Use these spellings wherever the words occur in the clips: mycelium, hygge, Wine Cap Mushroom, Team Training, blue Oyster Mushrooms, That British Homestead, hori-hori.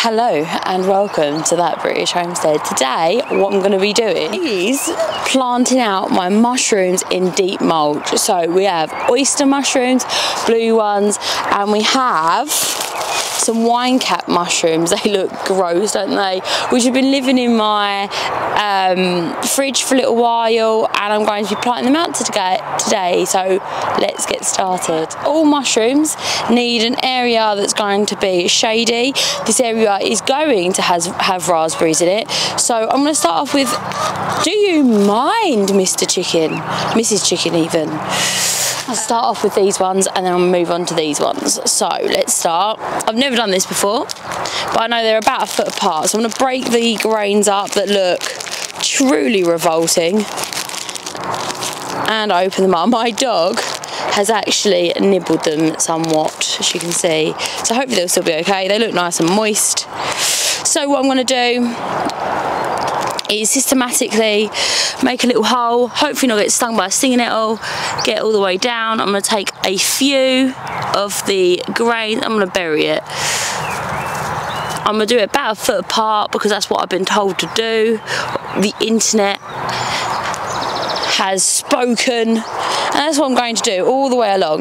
Hello and welcome to That British Homestead. Today what I'm going to be doing is planting out my mushrooms in deep mulch. So we have oyster mushrooms, blue ones, and we have some wine cap mushrooms. They look gross, don't they? Which have been living in my fridge for a little while, and I'm going to be planting them out today, so let's get started. All mushrooms need an area that's going to be shady. This area is going to have raspberries in it, so I'm going to start off with, do you mind, Mr. Chicken? Mrs. Chicken even. I'll start off with these ones and then I'll move on to these ones. So let's start. I've never done this before, but I know they're about a foot apart, so I'm going to break the grains up that look truly revolting and open them up. My dog has actually nibbled them somewhat, as you can see, so hopefully they'll still be okay. They look nice and moist. So what I'm going to do is systematically make a little hole, hopefully not get stung by a stinging nettle, get all the way down. I'm going to take a few of the grain, I'm going to bury it. I'm going to do it about a foot apart because that's what I've been told to do. The internet has spoken, and that's what I'm going to do all the way along.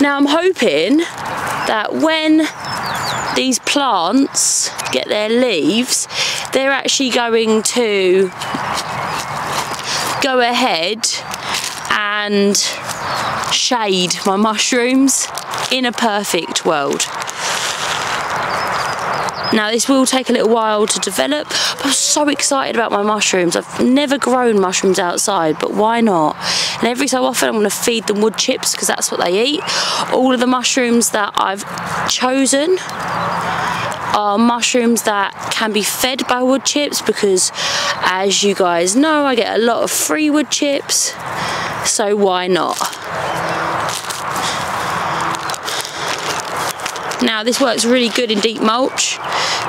Now I'm hoping that when these plants get their leaves, they're actually going to go ahead and shade my mushrooms in a perfect world. Now this will take a little while to develop, but I'm so excited about my mushrooms. I've never grown mushrooms outside, but why not? And every so often I'm going to feed them wood chips because that's what they eat. All of the mushrooms that I've chosen are mushrooms that can be fed by wood chips because, as you guys know, I get a lot of free wood chips, so why not? Now this works really good in deep mulch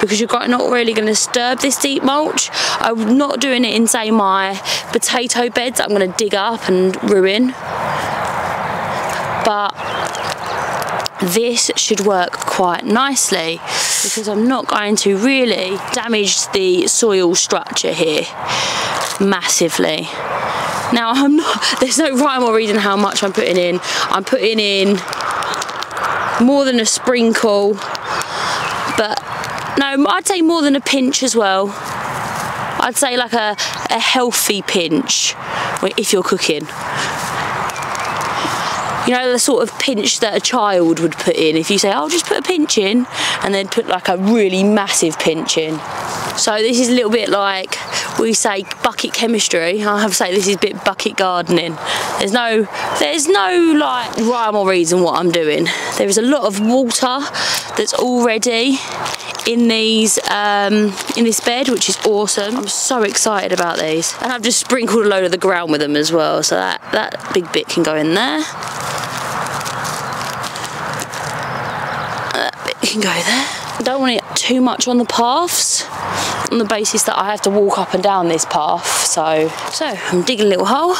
because you're not really going to disturb this deep mulch. I'm not doing it in, say, my potato beds that I'm going to dig up and ruin, but this should work quite nicely because I'm not going to really damage the soil structure here massively. Now there's no rhyme or reason how much I'm putting in. I'm putting in more than a sprinkle, but no, I'd say more than a pinch as well. I'd say like a healthy pinch if you're cooking. You know, the sort of pinch that a child would put in. If you say, oh, just put a pinch in, and they'd put like a really massive pinch in. So this is a little bit like we say bucket chemistry. I have to say this is a bit bucket gardening. There's no like rhyme or reason what I'm doing. There is a lot of water that's already in these in this bed, which is awesome. I'm so excited about these, and I've just sprinkled a load of the ground with them as well, so that big bit can go in there. That bit can go there. I don't want it too much on the paths, on the basis that I have to walk up and down this path. So I'm digging a little hole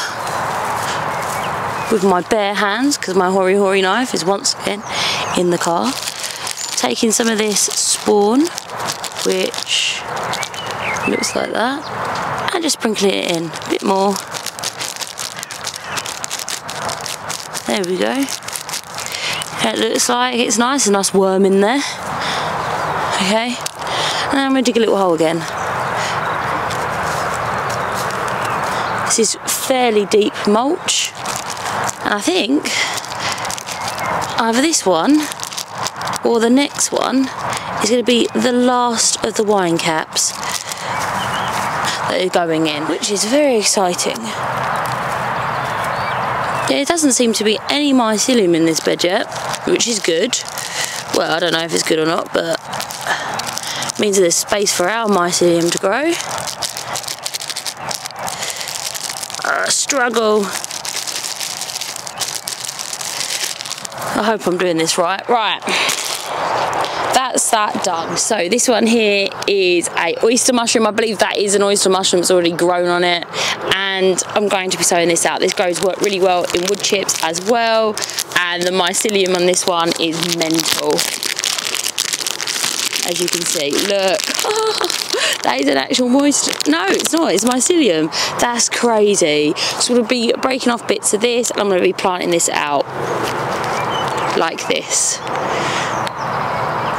with my bare hands because my hori-hori knife is once again in the car. Taking some of this spawn, which looks like that, and just sprinkling it in a bit more. There we go. It looks like it's nice, a nice worm in there. Okay, and I'm going to dig a little hole again. This is fairly deep mulch, and I think either this one or the next one is going to be the last of the wine caps that are going in, which is very exciting. Yeah, it doesn't seem to be any mycelium in this bed yet, which is good. Well, I don't know if it's good or not, but it means there's space for our mycelium to grow. Struggle. I hope I'm doing this right. Right, that's that done. So this one here is a oyster mushroom. I believe that is an oyster mushroom that's already grown on it. And I'm going to be sowing this out. This grows really well in wood chips as well. And the mycelium on this one is mental. as you can see. Look, oh, that is an actual moist, no it's not, it's mycelium. That's crazy. So we'll be breaking off bits of this and I'm going to be planting this out like this,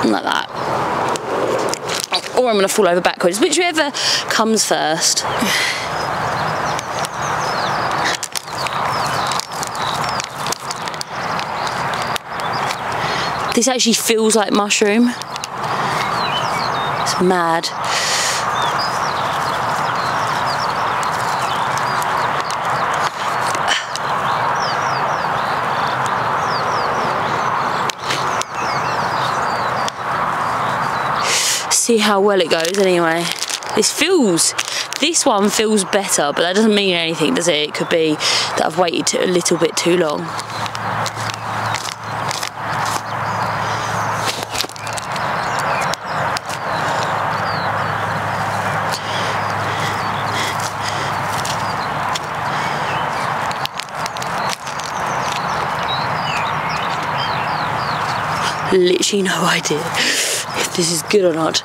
like that, or I'm going to fall over backwards, whichever comes first. This actually feels like mushroom. It's mad. See how well it goes anyway. This one feels better, but that doesn't mean anything, does it? It could be that I've waited a little bit too long. Literally no idea if this is good or not.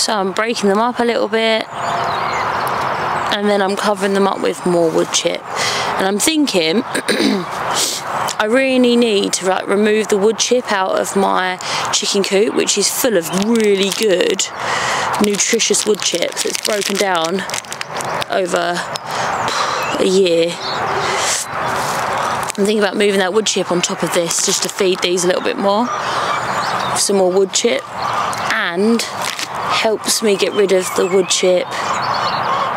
So I'm breaking them up a little bit and then I'm covering them up with more wood chip, and I'm thinking I really need to like remove the wood chip out of my chicken coop, which is full of really good nutritious wood chips. It's broken down over a year. I'm thinking about moving that wood chip on top of this just to feed these a little bit more, some more wood chip, and helps me get rid of the wood chip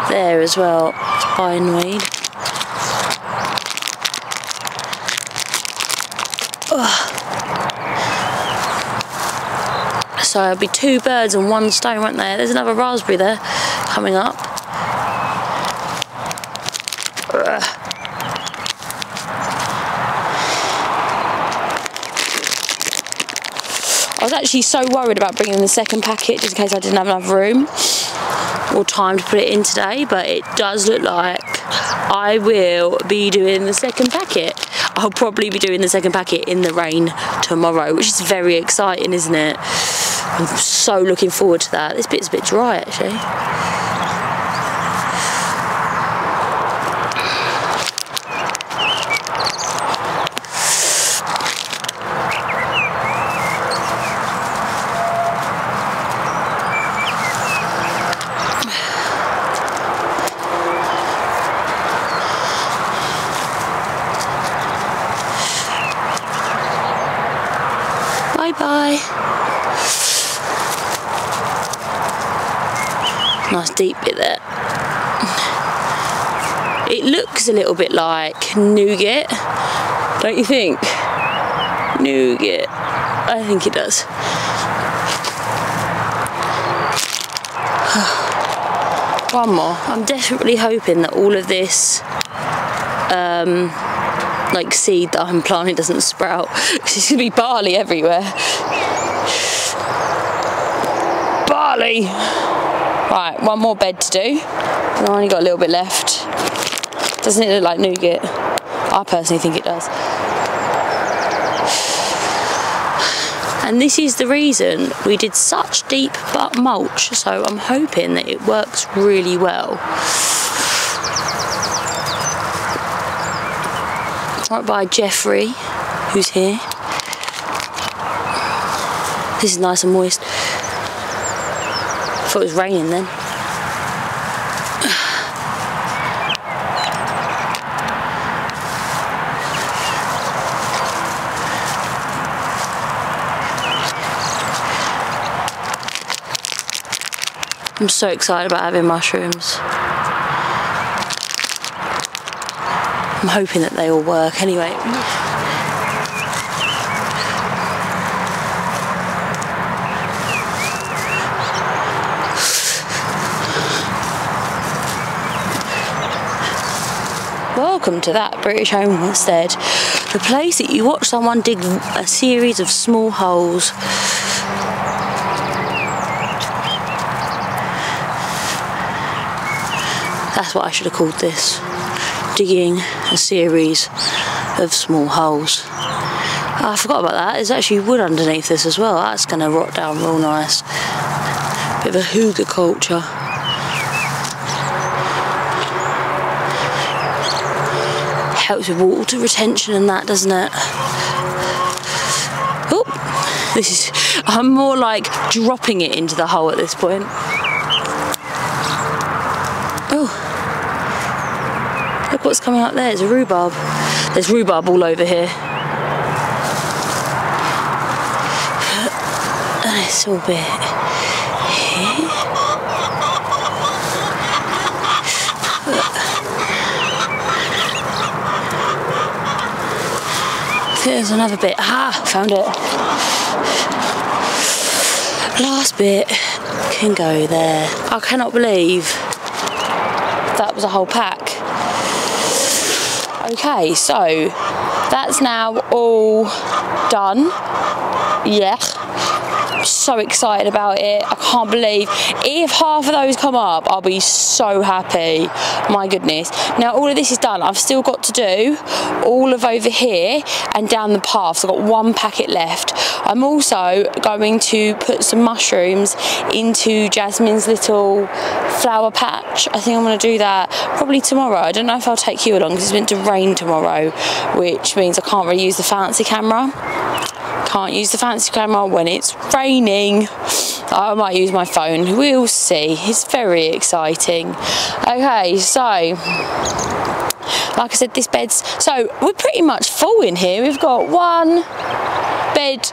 there as well, spineweed. Ugh. So it'll be two birds and one stone, won't there? There's another raspberry there coming up. Ugh. I was actually so worried about bringing the second packet just in case I didn't have enough room or time to put it in today, but it does look like I will be doing the second packet. I'll probably be doing the second packet in the rain tomorrow, which is very exciting, isn't it? I'm so looking forward to that. This bit's a bit dry actually. Nice deep bit there. It looks a little bit like nougat, don't you think? Nougat. I think it does. One more. I'm desperately hoping that all of this like seed that I'm planting doesn't sprout, because there's gonna be barley everywhere. Barley! Right, one more bed to do, and I've only got a little bit left. Doesn't it look like nougat? I personally think it does. And this is the reason we did such deep mulch, so I'm hoping that it works really well. Right by Jeffrey, who's here. This is nice and moist. I thought it was raining then. I'm so excited about having mushrooms. I'm hoping that they all work anyway. Welcome to That British Homestead, the place that you watch someone dig a series of small holes. That's what I should have called this. Digging a series of small holes. Oh, I forgot about that. There's actually wood underneath this as well. That's going to rot down real nice. Bit of a hygge culture. Helps with water retention and that, doesn't it? Oh, this is. I'm more like dropping it into the hole at this point. Oh. Look what's coming up there, there's a rhubarb. There's rhubarb all over here. And it's all bit here. There's another bit. Ah, found it. Last bit can go there. I cannot believe that was a whole pack. Okay, so that's now all done. Yeah, I'm so excited about it. I can't believe if half of those come up, I'll be so happy. My goodness. Now all of this is done. I've still got to do all of over here and down the path. So I've got one packet left. I'm also going to put some mushrooms into Jasmine's little flower patch. I think I'm going to do that probably tomorrow. I don't know if I'll take you along because it's meant to rain tomorrow, which means I can't really use the fancy camera. Can't use the fancy camera when it's raining. I might use my phone. We'll see. It's very exciting. Okay, so... like I said, this bed's... so, we're pretty much full in here. We've got one bed,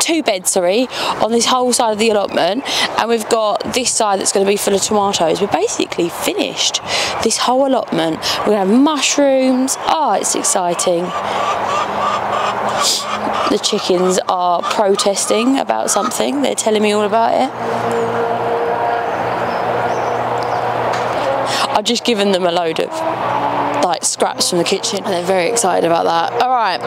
two beds, sorry, on this whole side of the allotment. And we've got this side that's going to be full of tomatoes. We're basically finished this whole allotment. We're going to have mushrooms. Oh, it's exciting. The chickens are protesting about something. They're telling me all about it. I've just given them a load of like scraps from the kitchen and they're very excited about that. All right,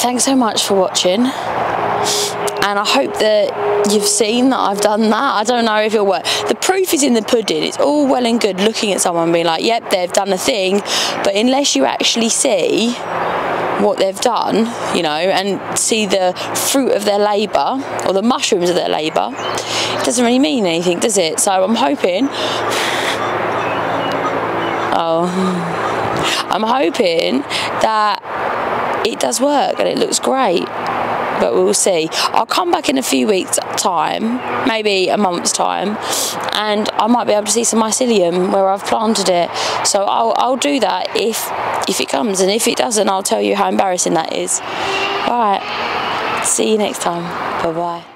thanks so much for watching and I hope that you've seen that I've done that. I don't know if it'll work. The proof is in the pudding. It's all well and good looking at someone being like, yep, they've done a thing, but unless you actually see what they've done, you know, and see the fruit of their labour or the mushrooms of their labour, it doesn't really mean anything, does it? So I'm hoping that it does work and it looks great, but we'll see. I'll come back in a few weeks' time, maybe a month's time, and I might be able to see some mycelium where I've planted it. So I'll do that if it comes, and if it doesn't, I'll tell you how embarrassing that is. All right, see you next time. Bye-bye.